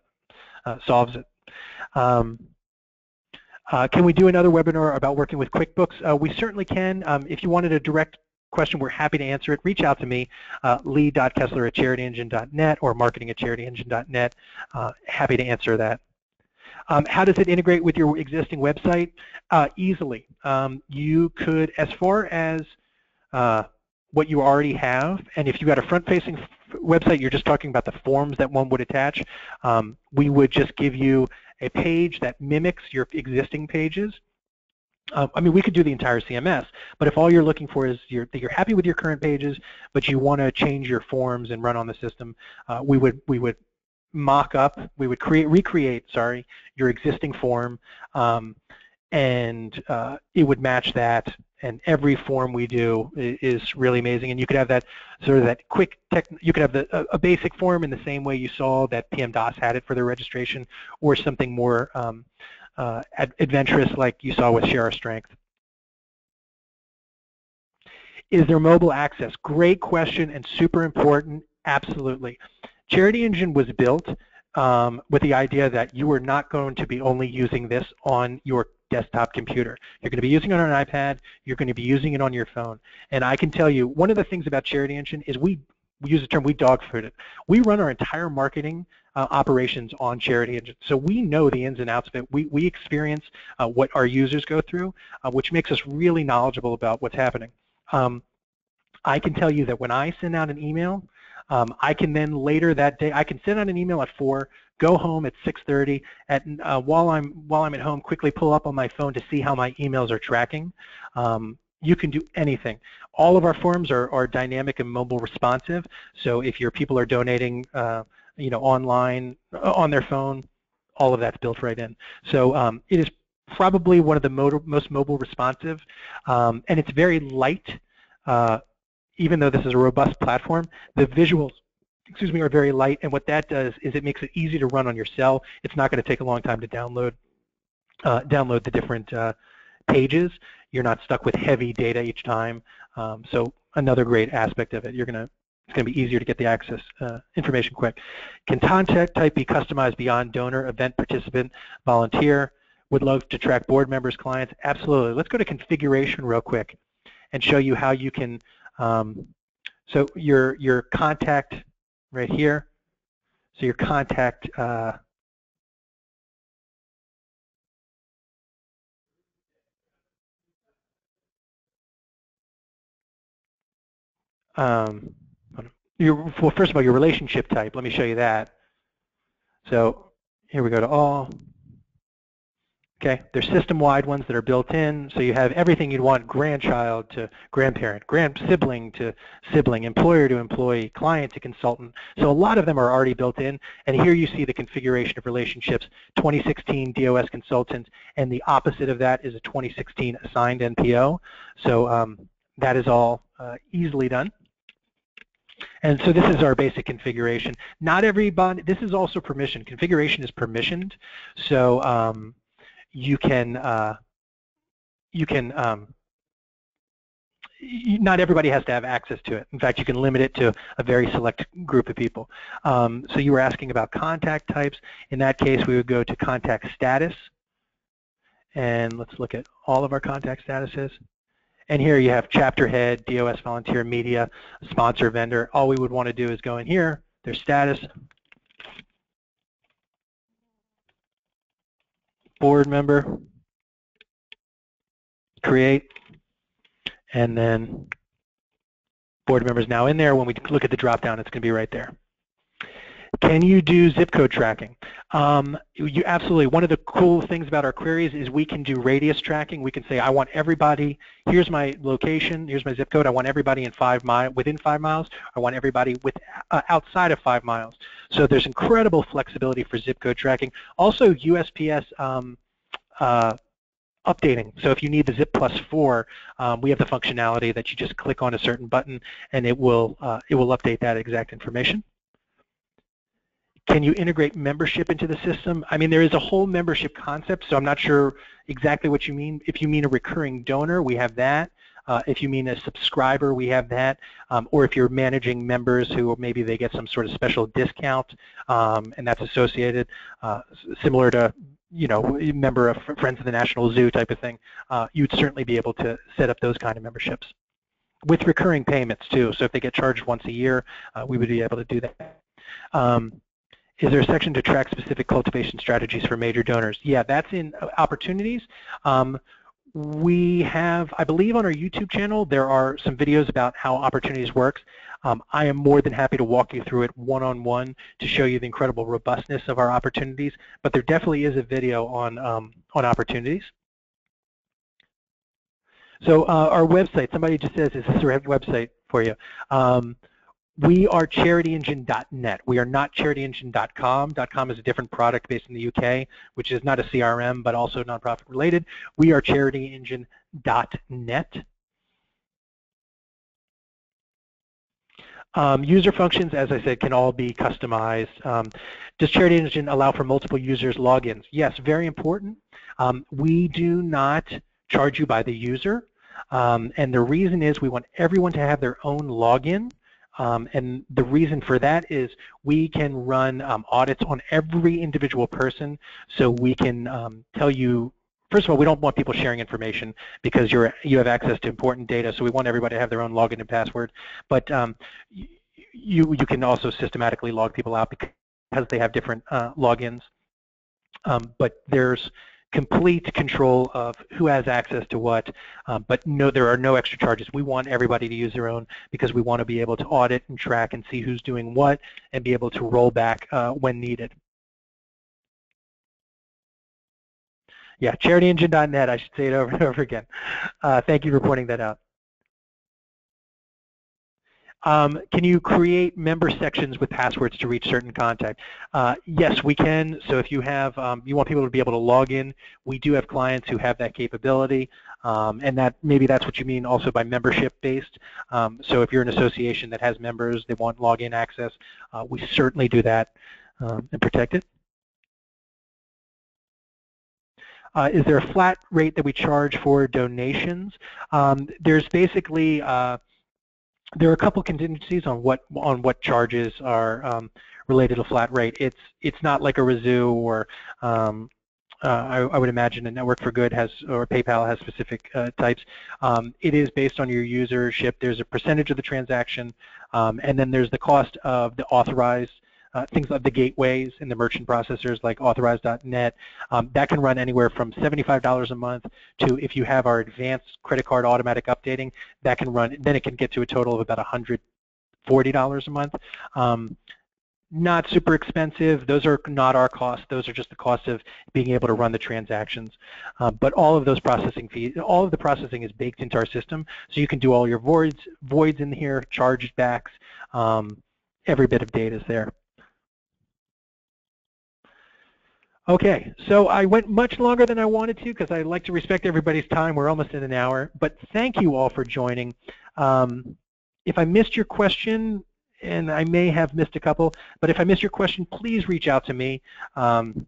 uh, solves it. Um, Uh, can we do another webinar about working with QuickBooks? Uh, we certainly can. Um, if you wanted a direct question, we're happy to answer it. Reach out to me, uh, lee dot kessler at charity engine dot net or marketing at charity engine dot net. Uh, happy to answer that. Um, how does it integrate with your existing website? Uh, easily. Um, you could, as far as uh, what you already have, and if you've got a front-facing website, you're just talking about the forms that one would attach, um, we would just give you a page that mimics your existing pages. Uh, I mean, we could do the entire C M S, but if all you're looking for is you're, that you're happy with your current pages, but you want to change your forms and run on the system, uh, we would we would mock up, we would create recreate, sorry, your existing form, um, and uh, it would match that. And every form we do is really amazing, and you could have that sort of that quick tech. You could have the, a, a basic form in the same way you saw that P M DOS had it for their registration, or something more um, uh, ad adventurous like you saw with Share Our Strength. Is there mobile access? Great question and super important. Absolutely. Charity Engine was built um, with the idea that you are not going to be only using this on your desktop computer. You're going to be using it on an iPad. You're going to be using it on your phone. And I can tell you, one of the things about Charity Engine is we, we use the term, we dog food it. We run our entire marketing uh, operations on Charity Engine. So we know the ins and outs of it. We, we experience uh, what our users go through, uh, which makes us really knowledgeable about what's happening. Um, I can tell you that when I send out an email, um, I can then later that day, I can send out an email at four, go home at six thirty, at, uh, while, I'm, while I'm at home, quickly pull up on my phone to see how my emails are tracking. Um, you can do anything. All of our forms are, are dynamic and mobile responsive, so if your people are donating uh, you know, online, on their phone, all of that's built right in. So um, it is probably one of the mo most mobile responsive, um, and it's very light. Uh, even though this is a robust platform, the visuals, excuse me, are very light, and what that does is it makes it easy to run on your cell. It's not going to take a long time to download uh, download the different uh, pages. You're not stuck with heavy data each time. Um, so another great aspect of it, you're going to it's going to be easier to get the access uh, information quick. Can contact type be customized beyond donor, event participant, volunteer? would love to track board members, clients. Absolutely. Let's go to configuration real quick and show you how you can, um, so your, your contact right here, so your contact, uh, um, your, well, first of all, your relationship type, let me show you that. So here we go to all. Okay, there's system-wide ones that are built in, so you have everything you'd want, grandchild to grandparent, grand sibling to sibling, employer to employee, client to consultant. So a lot of them are already built in, and here you see the configuration of relationships, twenty sixteen D O S consultants, and the opposite of that is a twenty sixteen assigned N P O. So um, that is all uh, easily done. And so this is our basic configuration. Not everybody, this is also permissioned. Configuration is permissioned, so um, you can, uh, you can, um, you, not everybody has to have access to it. In fact, you can limit it to a very select group of people. Um, so you were asking about contact types. In that case, we would go to contact status, and let's look at all of our contact statuses. And here you have chapter head, D O S volunteer, media, sponsor, vendor. All we would want to do is go in here, their status, board member, create, and then board member is now in there. When we look at the drop down, it's going to be right there. Can you do zip code tracking? Um, you absolutely. One of the cool things about our queries is we can do radius tracking. We can say, I want everybody, here's my location, here's my zip code, I want everybody in five mi- within five miles, I want everybody with, uh, outside of five miles. So there's incredible flexibility for zip code tracking. Also U S P S um, uh, updating. So if you need the zip plus four, um, we have the functionality that you just click on a certain button and it will, uh, it will update that exact information. Can you integrate membership into the system? I mean, there is a whole membership concept, so I'm not sure exactly what you mean. If you mean a recurring donor, we have that. Uh, if you mean a subscriber, we have that. Um, or if you're managing members who maybe they get some sort of special discount um, and that's associated, uh, similar to, you know, member of Friends of the National Zoo type of thing, uh, you'd certainly be able to set up those kind of memberships. With recurring payments, too. So if they get charged once a year, uh, we would be able to do that. Um, Is there a section to track specific cultivation strategies for major donors? Yeah, that's in opportunities. Um, we have, I believe on our YouTube channel, there are some videos about how opportunities works. Um, I am more than happy to walk you through it one-on-one to show you the incredible robustness of our opportunities, but there definitely is a video on, um, on opportunities. So uh, our website, somebody just says, is this the right website for you? Um, We are charity engine dot net. We are not charity engine dot com. .com is a different product based in the U K, which is not a C R M, but also nonprofit related. We are charity engine dot net. Um, user functions, as I said, can all be customized. Um, does Charity Engine allow for multiple users' logins? Yes, very important. Um, we do not charge you by the user, um, and the reason is we want everyone to have their own login. Um, and the reason for that is we can run um, audits on every individual person, so we can um, tell you, first of all, we don't want people sharing information because you're, you have access to important data, so we want everybody to have their own login and password. But um, you, you can also systematically log people out because they have different uh, logins. Um, but there's complete control of who has access to what, um, but no, there are no extra charges. We want everybody to use their own because we want to be able to audit and track and see who's doing what and be able to roll back uh, when needed. Yeah, charity engine dot net, I should say it over and over again. Uh, thank you for pointing that out. Um, can you create member sections with passwords to reach certain contact? Uh, yes, we can. So if you have, um, you want people to be able to log in, we do have clients who have that capability, um, and that maybe that's what you mean also by membership based. Um, so if you're an association that has members, they want login access, uh, we certainly do that um, and protect it. Uh, is there a flat rate that we charge for donations? Um, there's basically, uh, there are a couple contingencies on what on what charges are um, related to flat rate. It's it's not like a Razoo or um, uh, I, I would imagine a Network for Good has, or PayPal has specific uh, types. Um, it is based on your usership. There's a percentage of the transaction, um, and then there's the cost of the authorized uh, things like the gateways and the merchant processors like authorize dot net. Um, that can run anywhere from seventy-five dollars a month to, if you have our advanced credit card automatic updating, that can run, then it can get to a total of about one hundred forty dollars a month. Um, Not super expensive. Those are not our costs. Those are just the cost of being able to run the transactions. Uh, but all of those processing fees, all of the processing is baked into our system, so you can do all your voids, voids in here, charge backs. Um, every bit of data is there. Okay, so I went much longer than I wanted to because I like to respect everybody's time. We're almost in an hour, but thank you all for joining. Um, if I missed your question, and I may have missed a couple, but if I missed your question, please reach out to me, um,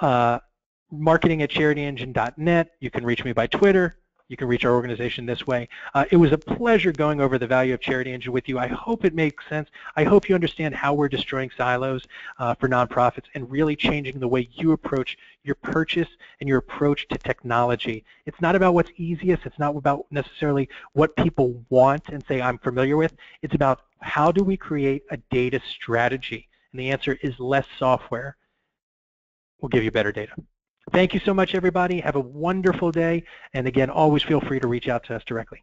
uh, marketing at charity engine dot net. You can reach me by Twitter. You can reach our organization this way. Uh, it was a pleasure going over the value of Charity Engine with you. I hope it makes sense. I hope you understand how we're destroying silos uh, for nonprofits and really changing the way you approach your purchase and your approach to technology. It's not about what's easiest. It's not about necessarily what people want and say I'm familiar with. It's about how do we create a data strategy? And the answer is less software will give you better data. Thank you so much, everybody. Have a wonderful day. And again, always feel free to reach out to us directly.